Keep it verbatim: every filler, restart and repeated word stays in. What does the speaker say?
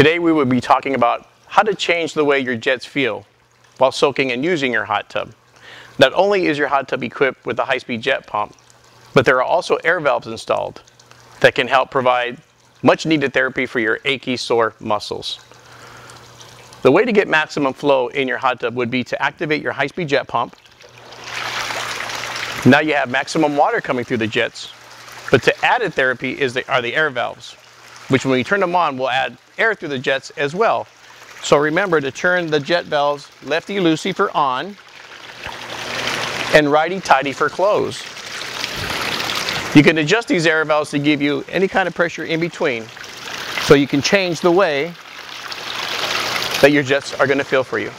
Today we will be talking about how to change the way your jets feel while soaking and using your hot tub. Not only is your hot tub equipped with a high-speed jet pump, but there are also air valves installed that can help provide much-needed therapy for your achy, sore muscles. The way to get maximum flow in your hot tub would be to activate your high-speed jet pump. Now you have maximum water coming through the jets, but to added therapy is the, are the air valves, which when we turn them on, will add air through the jets as well. So remember to turn the jet valves lefty-loosey for on and righty-tighty for close. You can adjust these air valves to give you any kind of pressure in between, so you can change the way that your jets are going to feel for you.